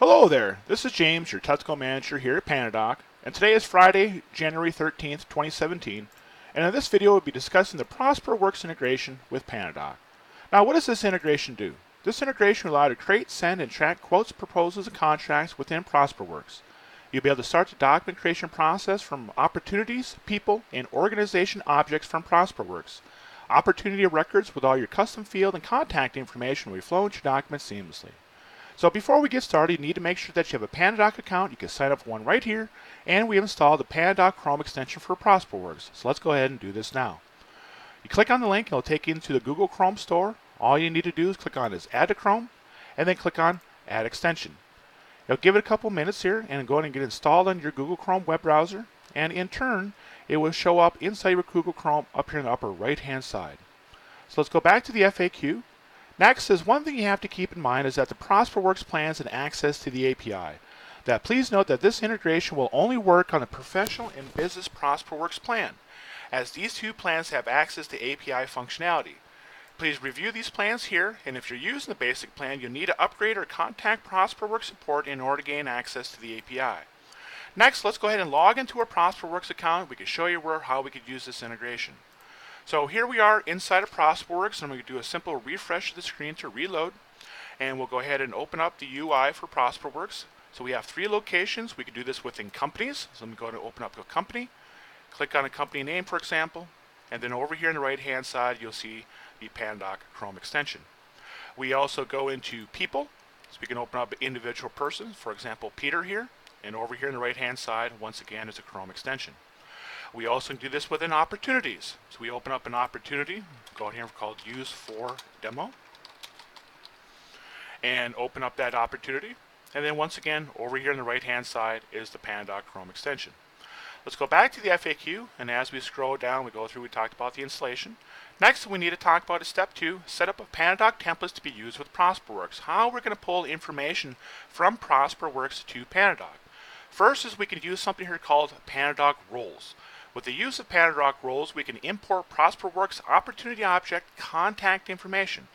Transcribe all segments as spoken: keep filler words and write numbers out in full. Hello there, this is James, your technical manager here at PandaDoc, and today is Friday, January thirteenth, twenty seventeen, and in this video we'll be discussing the ProsperWorks integration with PandaDoc. Now what does this integration do? This integration will allow you to create, send, and track quotes, proposals, and contracts within ProsperWorks. You'll be able to start the document creation process from opportunities, people, and organization objects from ProsperWorks. Opportunity records with all your custom field and contact information will be flowing to your document seamlessly. So before we get started, you need to make sure that you have a PandaDoc account. You can sign up for one right here, and we have installed the PandaDoc Chrome extension for ProsperWorks. So let's go ahead and do this now. You click on the link, and it'll take you into the Google Chrome store. All you need to do is click on is Add to Chrome, and then click on Add Extension. It'll give it a couple minutes here, and go ahead and get installed on your Google Chrome web browser. And in turn, it will show up inside your Google Chrome up here in the upper right-hand side. So let's go back to the F A Q. Next is one thing you have to keep in mind is that the ProsperWorks plans and access to the A P I. That please note that this integration will only work on the professional and business ProsperWorks plan, as these two plans have access to A P I functionality. Please review these plans here, and if you're using the basic plan, you'll need to upgrade or contact ProsperWorks support in order to gain access to the A P I. Next, let's go ahead and log into our ProsperWorks account. We can show you where how we could use this integration. So here we are inside of ProsperWorks, and we do a simple refresh of the screen to reload, and we'll go ahead and open up the U I for ProsperWorks. So we have three locations. We can do this within companies. So let me go ahead and open up a company, click on a company name, for example, and then over here on the right-hand side, you'll see the PandaDoc Chrome extension. We also go into people, so we can open up individual persons, for example, Peter here, and over here on the right-hand side, once again, is a Chrome extension. We also do this within opportunities. So we open up an opportunity, go out here and called Use for Demo, and open up that opportunity. And then once again, over here on the right-hand side is the PandaDoc Chrome extension. Let's go back to the F A Q, and as we scroll down, we go through, we talked about the installation. Next, we need to talk about is step two, set up a PandaDoc templates to be used with ProsperWorks. How we're going to pull information from ProsperWorks to PandaDoc. First is we can use something here called PandaDoc roles. With the use of PandaDoc roles, we can import ProsperWorks opportunity object contact information.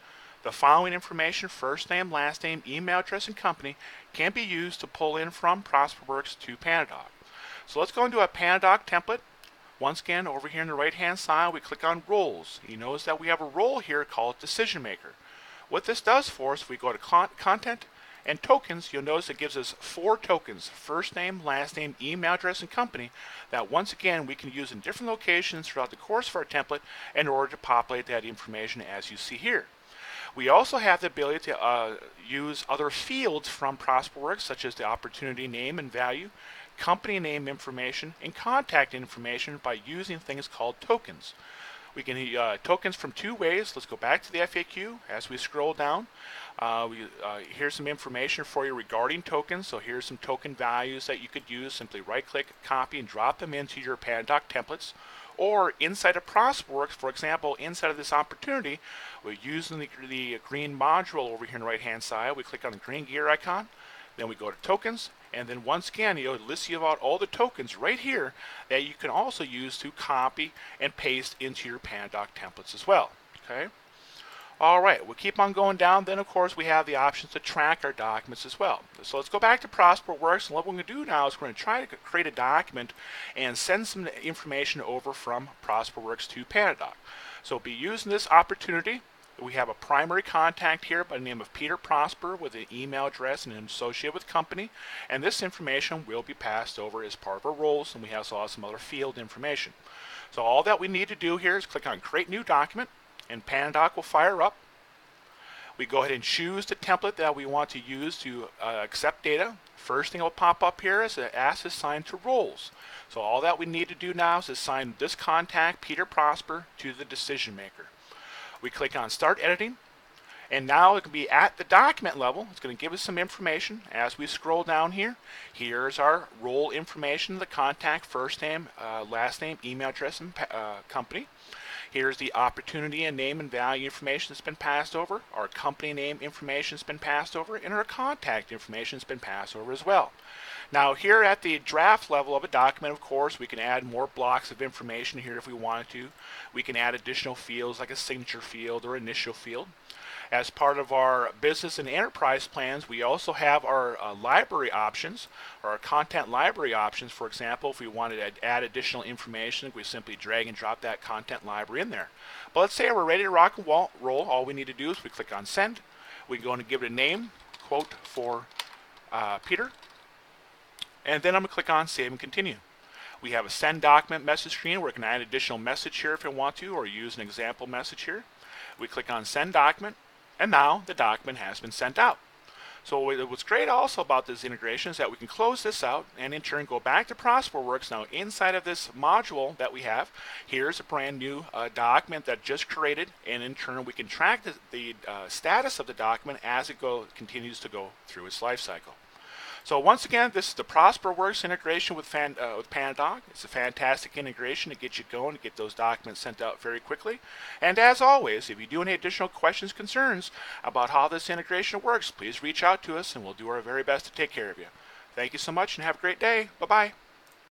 The following information, first name, last name, email address, and company, can be used to pull in from ProsperWorks to PandaDoc. So let's go into a PandaDoc template. Once again, over here on the right-hand side, we click on roles. You notice that we have a role here called Decision Maker. What this does for us, if we go to con content and tokens, you'll notice it gives us four tokens, first name, last name, email address, and company, that once again we can use in different locations throughout the course of our template in order to populate that information as you see here. We also have the ability to uh, use other fields from ProsperWorks, such as the opportunity name and value, company name information, and contact information by using things called tokens. We can uh, tokens from two ways. Let's go back to the F A Q. As we scroll down, uh, we, uh, here's some information for you regarding tokens. So here's some token values that you could use. Simply right-click, copy, and drop them into your PandaDoc templates. Or inside of ProsperWorks, for example, inside of this opportunity, we're using the, the green module over here on the right-hand side. We click on the green gear icon. Then we go to tokens, and then once again, it'll list you out all the tokens right here that you can also use to copy and paste into your PandaDoc templates as well. Okay. All right, we'll keep on going down. Then, of course, we have the options to track our documents as well. So let's go back to ProsperWorks, and what we're going to do now is we're going to try to create a document and send some information over from ProsperWorks to PandaDoc. So be using this opportunity. We have a primary contact here by the name of Peter Prosper with an email address and an associate with company, and this information will be passed over as part of our roles, and we have some other field information. So all that we need to do here is click on Create New Document, and PandaDoc will fire up. We go ahead and choose the template that we want to use to uh, accept data. First thing that will pop up here is it asks assign to roles. So all that we need to do now is assign this contact, Peter Prosper, to the decision maker. We click on Start Editing, and now it can be at the document level. It's going to give us some information. As we scroll down here, here's our role information, the contact, first name, uh, last name, email address, and uh, company. Here's the opportunity and name and value information that's been passed over, our company name information that's been passed over, and our contact information that's been passed over as well. Now here at the draft level of a document, of course, we can add more blocks of information here if we wanted to. We can add additional fields like a signature field or initial field. As part of our business and enterprise plans, we also have our uh, library options, or our content library options. For example, if we wanted to add additional information, we simply drag and drop that content library in there. But let's say we're ready to rock and roll. All we need to do is we click on send. We go and give it a name, quote for uh, Peter. And then I'm going to click on save and continue. We have a send document message screen where we can add an additional message here if you want to, or use an example message here. We click on send document, and now the document has been sent out. So what's great also about this integration is that we can close this out and in turn go back to ProsperWorks. Now inside of this module that we have, here's a brand new uh, document that just created, and in turn we can track the, the uh, status of the document as it go, continues to go through its life cycle. So once again, this is the ProsperWorks integration with, Fan, uh, with PandaDoc. It's a fantastic integration to get you going, to get those documents sent out very quickly. And as always, if you do any additional questions, concerns about how this integration works, please reach out to us and we'll do our very best to take care of you. Thank you so much and have a great day. Bye-bye.